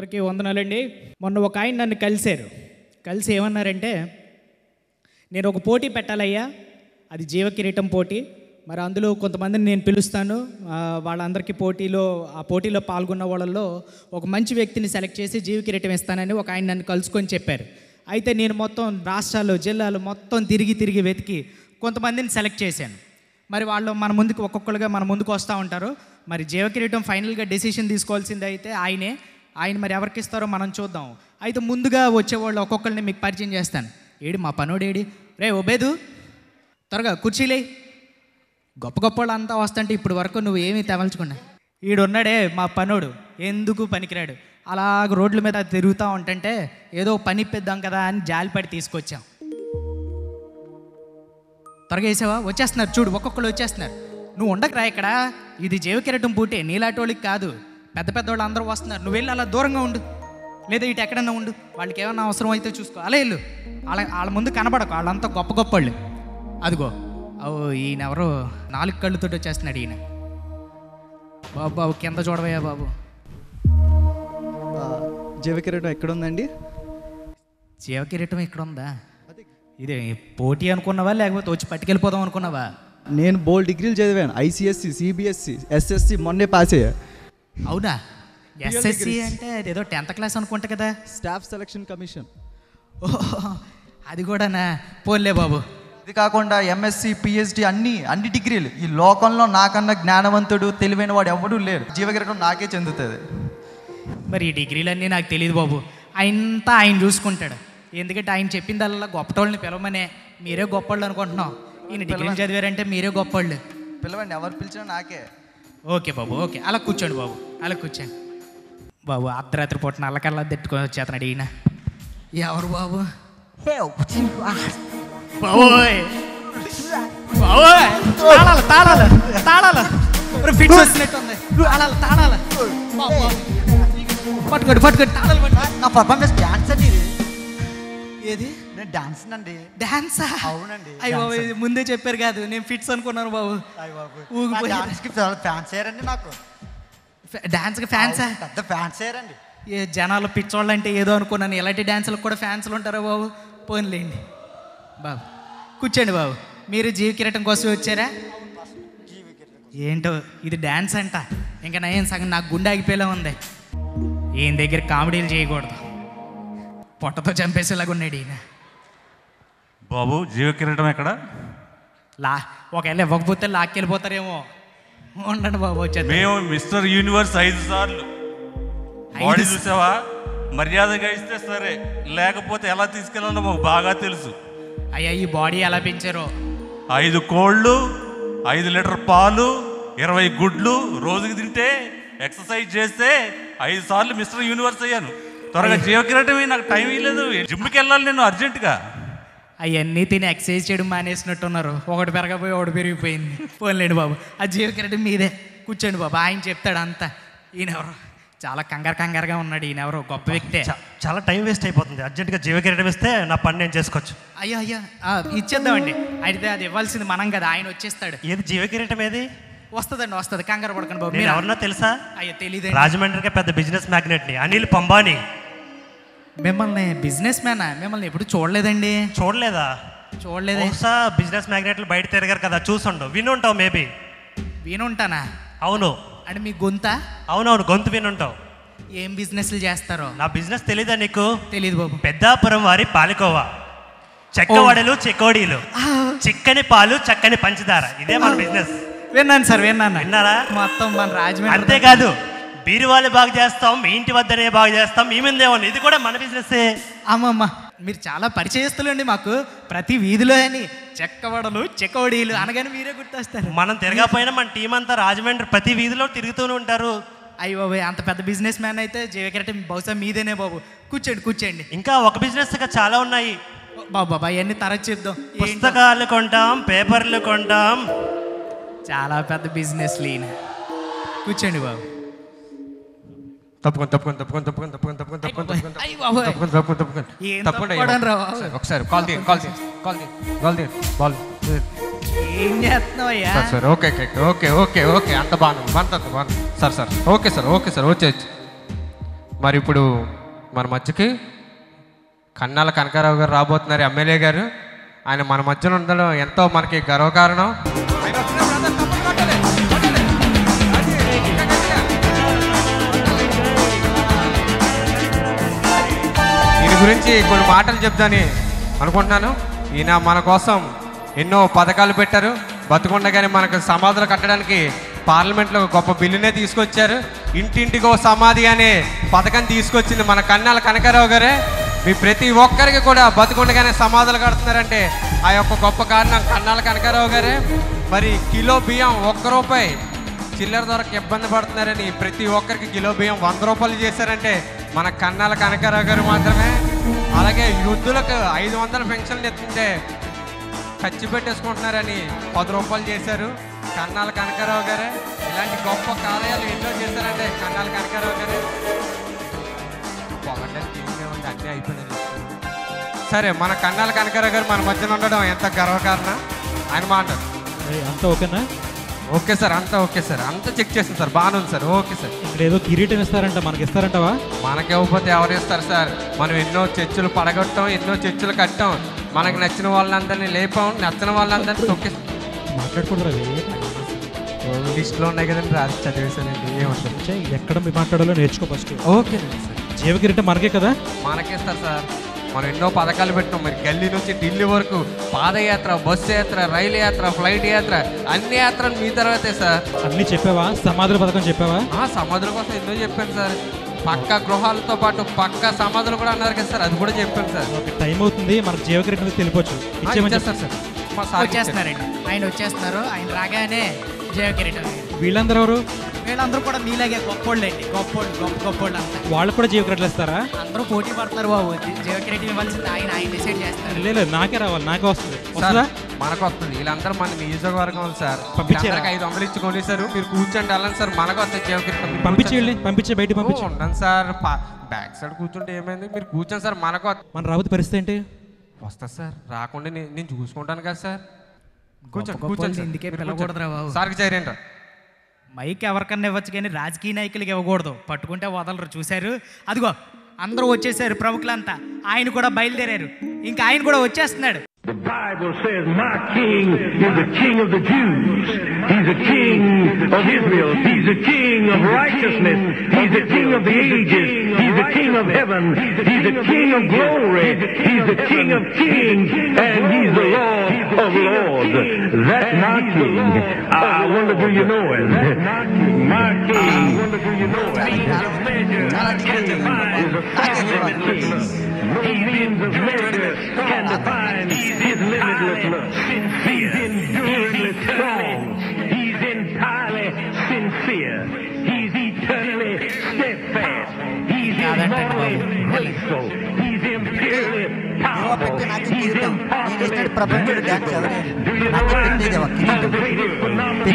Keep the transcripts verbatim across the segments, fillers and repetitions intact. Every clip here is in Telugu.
అందరికీ వందనాలండి. మొన్న ఒక ఆయన నన్ను కలిశారు. కలిసి ఏమన్నారంటే, నేను ఒక పోటీ పెట్టాలయ్యా, అది జీవకిరీటం పోటీ. మరి అందులో కొంతమందిని నేను పిలుస్తాను, వాళ్ళందరికీ పోటీలో ఆ పోటీలో పాల్గొన్న వాళ్ళల్లో ఒక మంచి వ్యక్తిని సెలెక్ట్ చేసి జీవకిరీటం ఇస్తానని ఒక ఆయన నన్ను కలుసుకొని చెప్పారు. అయితే నేను మొత్తం రాష్ట్రాలు జిల్లాలు మొత్తం తిరిగి తిరిగి వెతికి కొంతమందిని సెలెక్ట్ చేశాను. మరి వాళ్ళు మన ముందుకు ఒక్కొక్కరుగా మన ముందుకు వస్తూ ఉంటారు. మరి జీవకిరీటం ఫైనల్గా డెసిషన్ తీసుకోవాల్సింది అయితే ఆయనే. ఆయన మరి ఎవరికి ఇస్తారో మనం చూద్దాం. అయితే ముందుగా వచ్చేవాళ్ళు ఒక్కొక్కరిని మీకు పరిచయం చేస్తాను. ఏడి మా పనోడు, ఏడి రే ఒబేదు, త్వరగా కుర్చీలే. గొప్ప గొప్ప వాళ్ళు అంతా వస్తుంటే ఇప్పుడు వరకు నువ్వు ఏమీ తమల్చుకున్నా. ఈడున్నాడే మా పనోడు, ఎందుకు పనికిరాడు, అలాగ రోడ్ల మీద తిరుగుతూ ఉంటుంటే ఏదో పని ఇప్పిద్దాం కదా అని జాలిపడి తీసుకొచ్చాం. త్వరగా వేసావా, వచ్చేస్తున్నారు చూడు, ఒక్కొక్కరు వచ్చేస్తున్నారు. నువ్వు ఉండకరా ఇక్కడ, ఇది జీవకిరీటం పోటీ, నీలాటోళ్ళకి కాదు, పెద్ద పెద్ద వాళ్ళు అందరూ వస్తున్నారు, నువ్వు వెళ్ళి అలా దూరంగా ఉండు, లేదా ఇటు ఎక్కడన్నా ఉండు, వాళ్ళకి ఏమైనా అవసరం అయితే చూసుకో, అలా వెళ్ళు, వాళ్ళ వాళ్ళ ముందు కనబడకు, వాళ్ళంతా గొప్ప గొప్ప వాళ్ళు. అదిగో అవు ఈయన ఎవరో నాలుగు కళ్ళుతో వచ్చేస్తున్నాడు ఈయన. బాబు బాబు కింద చూడవయ్యా బాబు. జీవకిరీటం ఎక్కడుందండి? జీవకిరీటం ఇక్కడుందా? ఇదే పోటీ అనుకున్నావా, లేకపోతే వచ్చి పట్టుకెళ్ళిపోదాం అనుకున్నావా? నేను బోల్ డిగ్రీలు చదివాను, ఐసీఎస్సి, సిబిఎస్సి, ఎస్ఎస్సి మొన్నే పాస్ అయ్యా. అవునా? ఎస్ఎస్సి అంటే ఏదో టెన్త్ క్లాస్ అనుకుంటా కదా. Staff selection commission. ఓ అది కూడానా, పోలే బాబు. ఇది కాకుండా ఎంఎస్సి, పిహెచ్డి అన్ని అన్ని డిగ్రీలు. ఈ లోకంలో నాకన్నా జ్ఞానవంతుడు తెలివైన వాడు ఎవడూ లేడు. జీవకిరీటం నాకే చెందుతుంది. మరి ఈ డిగ్రీలన్నీ నాకు తెలియదు బాబు, ఆయనంతా ఆయన చూసుకుంటాడు. ఎందుకంటే ఆయన చెప్పిందల్లా గొప్పటోళ్ళని పిలవమనే. మీరే గొప్పవాళ్ళు అనుకుంటున్నాం, ఈయన డిగ్రీలు చదివారంటే మీరే గొప్పవాళ్ళు. పిలవండి, ఎవరు పిలిచినా నాకే. ఓకే బాబు, ఓకే అలా కూర్చోండి బాబు, అలా కూర్చోండి బాబు. అర్ధరాత్రి పూట అల్లకల్లా తిట్టుకొని వచ్చేతనాడు ఈయన. ఎవరు బాబు? పట్టుకోండి పట్టుకోండి తాళాలు పట్టుకోండి. నా పర్ఫార్మెన్స్ డాన్స్ అండి. ఏది డాన్స్ అండి? డాన్సా? అవునండి. అయ్య బాబు, ఇది ముందే చెప్పారు కాదు, నేను ఫిట్స్ అనుకున్నాను బాబు. డాన్స్కి ఫ్యాన్స్ అయ్యారండి నాకు. డాన్స్కి ఫ్యాన్సా? పెద్ద ఫ్యాన్స్ అయ్యారండి. ఏ జనాలు పిచ్చోళ్ళు అంటే ఏదో అనుకున్నాను, ఎలాంటి డాన్సులకు కూడా ఫ్యాన్స్లు ఉంటారా బాబు? పోన్లేండి బాబు, కూర్చోండి బాబు. మీరు జీవకిరీటం కోసం వచ్చారా? ఏంటో ఇది డాన్స్ అంట. ఇంకా నయం సగం నాకు గుండె ఆగిపోయేలా ఉంది. ఈయన దగ్గర కామెడీలు చేయకూడదు, పొట్టతో చంపేసేలాగా ఉన్నాడు ఈయన. బాబు జీవకిరీటం ఎక్కడ? లా ఒకవేళ ఇవ్వకపోతే లాక్కెళ్ళిపోతారేమో. ఉండండి బాబు, వచ్చారు. మేము మిస్టర్ యూనివర్స్ ఐదు సార్లు బాడీ చూసావా, మర్యాదగా ఇస్తే సరే, లేకపోతే ఎలా తీసుకెళ్ళాలో మాకు బాగా తెలుసు. అయ్యా ఈ బాడీ ఎలా పెంచారో, ఐదు కోళ్ళు, ఐదు లీటర్ పాలు, ఇరవై గుడ్లు రోజుకి తింటే, ఎక్సర్సైజ్ చేస్తే ఐదు సార్లు మిస్టర్ యూనివర్స్ అయ్యాను. త్వరగా జీవకిరీటమే, నాకు టైం ఇవ్వలేదు, జిమ్కి వెళ్ళాలి నేను అర్జెంటుగా. అవన్నీ తిని ఎక్సర్సైజ్ చేయడం మానేసినట్టున్నారు, ఒకటి పెరగపోయి ఒకటి పెరిగిపోయింది. పోలేండి బాబు, ఆ జీవకిరీటం మీదే, కూర్చోండి బాబు. ఆయన చెప్తాడు అంతా. ఈయనెవరు చాలా కంగారు కంగారుగా ఉన్నాడు, ఈయనెవరు గొప్ప వ్యక్తి. చాలా టైం వేస్ట్ అయిపోతుంది, అర్జెంటుగా జీవకిరీటం ఇస్తే నా పని నేను చేసుకోవచ్చు. అయ్యో అయ్యా ఇచ్చేద్దామండి, అయితే అది ఇవ్వాల్సింది మనం కదా, ఆయన వచ్చేస్తాడు. ఏది జీవకిరీటం? ఏది వస్తుందండి, వస్తుంది, కంగారు పడకండి బాబు. మీరు ఎవరన్నా తెలుసా? అయ్యో తెలియదు. రాజమండ్రికే పెద్ద బిజినెస్ మ్యాగ్నెట్ని, అనిల్ పంబానీ. మిమ్మల్ని బిజినెస్ మ్యానా? మిమ్మల్ని ఎప్పుడు చూడలేదండి. చూడలేదా? చూడలేదు. బహుశా బిజినెస్ మ్యాగ్నెట్లు బయట తిరగారు కదా, చూసుండవు, వినుంటావు. మేబీ వినుంటానా? అవును. అంటే మీ గొంత? అవునవును, గొంతు వినుంటావు. ఏం బిజినెస్లు చేస్తారో? నా బిజినెస్ తెలీదా నీకు? తెలీదు బాబు. పెద్దాపురం వారి పాలకోవా, చెక్కవడలు, చెకోడీలు, చిక్కని పాలు, చక్కని పంచదార, ఇదే మన బిజినెస్. విన్నాను సార్, విన్నాను. విన్నారా? మొత్తం మన రాజమండ్రి. అంతేకాదు, బీరువాళ్ళు బాగా చేస్తాం, మీ ఇంటి వద్దనే బాగా చేస్తాం, మీ ముందే ఉంది, ఇది కూడా మన బిజినెస్సే. అమ్మమ్మ మీరు చాలా పరిచయస్తులండి మాకు, ప్రతి వీధిలో అని చెక్కవడలు చెకోడీలు అనగానే మీరే గుర్తొస్తారు. మనం తిరగకపోయినా మన టీం అంతా రాజమండ్రి ప్రతి వీధిలో తిరుగుతూనే ఉంటారు. అయ్యి బాబు, అంత పెద్ద బిజినెస్ మ్యాన్ అయితే జీవకిరీటం బహుశా మీదేనే బాబు. కూర్చోండి కూర్చోండి. ఇంకా ఒక బిజినెస్ చాలా ఉన్నాయి బాబు. బాబా అవన్నీ తరచు చెప్దాం. పుస్తకాలు కొంటాం, పేపర్లు కొంటాం, చాలా పెద్ద బిజినెస్ లీన్. కూర్చోండి బాబు. తప్పకుండా తప్పకుండా తప్పకుండా తప్పకుండా తప్పకుండా తప్పకుండా తప్పకుండా తప్పకుండా తప్పకుండా తప్పకుండా ఒకసారి కాల్ ది కాల్ ది కాల్ ది కాల్ ది కాల్ ఏం చేస్తున్నావయ్యా? Sir okay okay okay okay అంత బాను అంత బాను sir sir okay sir okay sir వచ్చేయచ్చు మరి ఇప్పుడు మన మధ్యకి కన్నాల కనకారావు గారు రాబోతున్నారు, ఎమ్మెల్యే గారు. ఆయన మన మధ్యలో ఉండడం ఎంతో మనకి గర్వకారణం. దీని గురించి కొన్ని మాటలు చెప్తాని అనుకుంటున్నాను. ఈయన మన కోసం ఎన్నో పథకాలు పెట్టారు. బతుకుండగానే మనకు సమాధులు కట్టడానికి పార్లమెంట్లో గొప్ప బిల్లునే తీసుకొచ్చారు. ఇంటింటికి ఓ సమాధి అనే పథకం తీసుకొచ్చింది మన కన్నాల కనకారావు గారే. మీ ప్రతి ఒక్కరికి కూడా బతుకుండగానే సమాధులు కడుతున్నారంటే ఆ యొక్క గొప్ప కారణం కన్నాల కనకారావు గారే. మరి కిలో బియ్యం ఒక్క రూపాయి చిల్లర దొరక ఇబ్బంది పడుతున్నారని ప్రతి ఒక్కరికి కిలో బియ్యం వంద రూపాయలు చేశారంటే మన కన్నాల కనకారావు గారు మాత్రమే. అలాగే వృద్ధులకు ఐదు వందల పెన్షన్లు ఎత్తుంటే ఖర్చు పెట్టేసుకుంటున్నారని పది రూపాయలు చేశారు కన్నాల కనకారావు గారే. ఇలాంటి గొప్ప కార్యాలు ఎన్నో చేశారంటే కన్నాల కనకారావు గారే. అన్నీ అయిపోయింది. సరే, మన కన్నాల కనకారావు గారు మన మధ్యన ఉండడం ఎంత గర్వకారణ ఆయన మాట. అంతా ఓకేనా? ఓకే సార్, అంతా ఓకే సార్, అంతా చెక్ చేస్తాం సార్, బాగానే ఉంది సార్. ఓకే సార్, ఇక్కడ ఏదో కిరీటం ఇస్తారంట, మనకి ఇస్తారంటవా? మనకివ్వకపోతే ఎవరు ఇస్తారు సార్? మనం ఎన్నో చర్చలు పడగొట్టాం, ఎన్నో చర్చలు కట్టాం, మనకు నచ్చిన వాళ్ళందరినీ లేపాం, నచ్చిన వాళ్ళందరినీ తొక్కేస్తాం. మాట్లాడుకుంటారు లిస్ట్లో ఉన్నాయి కదండి, రాజు చదివేశానండి. ఏమంటే ఎక్కడ మీరు మాట్లాడాలో నేర్చుకో ఫస్ట్. ఓకే సార్, జీవకిరీటం మనకే కదా? మనకేస్తారు సార్. మనం ఎన్నో పథకాలు పెట్టాం, మరి గల్లీ నుంచి ఢిల్లీ వరకు పాదయాత్ర, బస్సు యాత్ర, రైలు యాత్ర, ఫ్లైట్ యాత్ర, అన్ని యాత్రలు మీ తర్వాతే సార్. అన్నీ చెప్పావా? సమాధుల పథకం చెప్పావా? సమాధుల కోసం ఎన్నో చెప్పాను సార్. పక్క గృహాలతో పాటు పక్క సమాధులు కూడా అన్నారు కదా సార్, అది కూడా చెప్పాను సార్. టైం అవుతుంది, మనకు జీవకిరీటం తెలిపొచ్చు. వచ్చేస్తున్నారండి, ఆయన వచ్చేస్తున్నారు. ఆయన రాగానే జీవకిరీటం. వీళ్ళందరూ ఎవరు? వీళ్ళందరూ కూడా మీలాగే గొప్పోళ్ళు అండి, గొప్పోళ్ళు గొప్ప గొప్పోళ్ళు అంటారు. వాళ్ళు కూడా జీవకిరీటలు ఇస్తారా? అందరూ పోటీ పడతారు బాబు, జీవకిరీటం ఇవ్వాల్సింది ఆయన ఆయన డిసైడ్ చేస్తారు. లేదు, నాకే రావాలి, నాకే వస్తుంది. మనకు వస్తుంది. వీళ్ళందరూ మన నియోజకవర్గం సార్, పంపించారు. ఐదు వందలు ఇచ్చి కొనేసారు, మీరు కూర్చోండి అలా సార్. మనకు వస్తుంది జీవకిరీటం. పంపించి పంపించే బయట పంపించి ఉండండి సార్. బ్యాక్ సైడ్ కూర్చుంటే ఏమైంది, మీరు కూర్చోండి సార్. మనకు మన రాబోతు పరిస్థితి ఏంటి? వస్తా సార్, రాకుండా నేను చూసుకుంటాను కదా సార్. కూర్చోండి కూర్చోండి. ఇందుకే పిల్లకూడదురా బాబు. సార్కి చేరేంట మైక్ ఎవరికన్నా ఇవ్వచ్చు, కానీ రాజకీయ నాయకులకి ఇవ్వకూడదు, పట్టుకుంటే వదలరు. చూశారు, అదిగో అందరూ వచ్చేసారు ప్రముఖులంతా. ఆయన కూడా బయలుదేరారు, ఇంకా ఆయన కూడా వచ్చేస్తున్నాడు. His limitless love, he's enduringly strong, he's entirely sincere, he's eternally steadfast, he's immortally graceful, he's imperially powerful, he's impossible. Do you know what the greatest phenomenon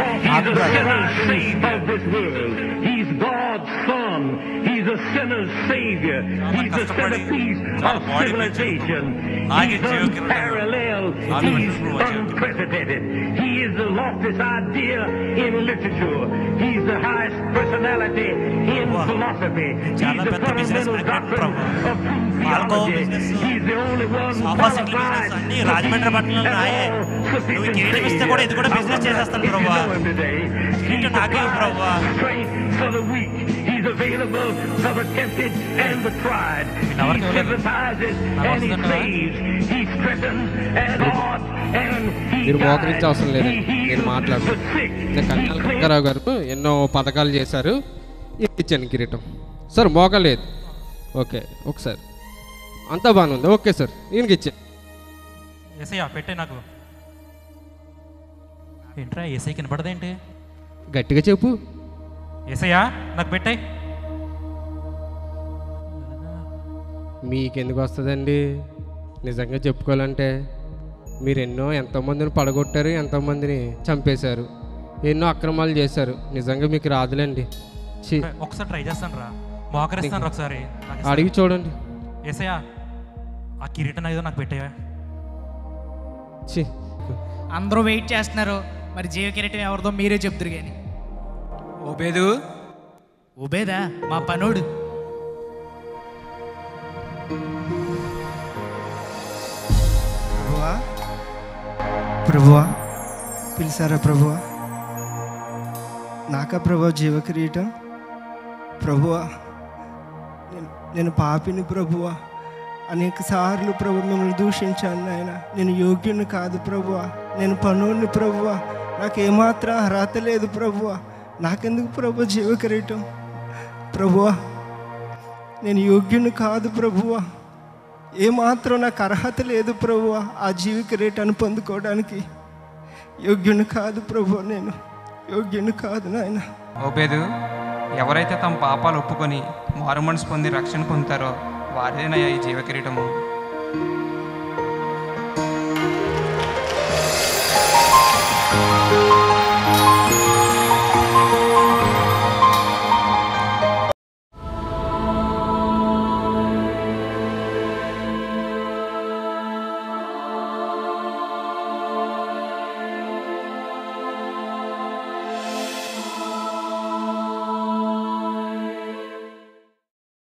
God has done? He's a sinner's savior of this world. He's God's son. He's a sinner's savior. He's the centerpiece of civilization. He's unparalleled. He's unprecedented. He is the loftiest idea in literature. He's the highest personality in philosophy. He's the fundamental doctrine of theology. He's the only one qualified to teach all sufficiency. I want to know him today. He's the strength for the weak. He's available for the tempted and the tried. He sympathizes and he saves. He strengthens and guards and he guides. He heals the sick. కన్నాల కనకారావు గారు ఎన్నో పథకాలు చేశారు. ఇచ్చాను కిరీటం సార్. మోగలేదు. ఓకే, ఒకసారి అంతా బాగానే ఉంది. ఓకే సార్, ఈయనకి ఇచ్చాను. ఎస్ఐ పెట్టే నాకు ఏంట్రా ఎస్ఐ కనపడదేంటి? గట్టిగా చెప్పు. ఎస్ఐయా నాకు పెట్టాయి. మీకెందుకు వస్తుందండి? నిజంగా చెప్పుకోవాలంటే మీరు ఎన్నో ఎంతోమందిని పడగొట్టారు, ఎంతోమందిని చంపేశారు, ఎన్నో అక్రమాలు చేశారు. నిజంగా మీకు రాదులేండి. ఒకసారి ట్రై చేస్తాను రా, మోకరిస్తాను. ఒకసారి అడిగి చూడండి. ఎస్ఐయా ఆ కిరీటం ఏదో నాకు పెట్టాయా? అందరూ వెయిట్ చేస్తున్నారు, మరి జీవ కిరీటం ఎవరిదో మీరే చెప్తారు. కానీ ఓ బేదు, Ubeda, ma panudu. Prabhuva, Prabhuva, Pilsara Prabhuva, Naka Prabhuva Jiva Creator, Prabhuva, Nenu Papini Prabhuva, Anek Saharlu Prabhuva Mimmalni Dushinchanu Naina, Nenu Yogyunu Kadu Prabhuva, Nenu Panudni Prabhuva, Naku Ematra Arhata Ledu Prabhuva, Nakenduku Prabhuva Jiva Creator, Prabhuva, Nenu Yogyunu Kadu Prabhuva. ఏ మాత్రం నాకు అర్హత లేదు ప్రభువా, ఆ జీవిక రేటాన్ని పొందుకోవడానికి యోగ్యుని కాదు ప్రభువా, నేను యోగ్యుని కాదు నాయన. ఓబేదు, ఎవరైతే తమ పాపాలు ఒప్పుకొని మారు మనసు పొంది రక్షణ పొందుతారో వారిదేనయ్యా ఈ జీవకిరీటము.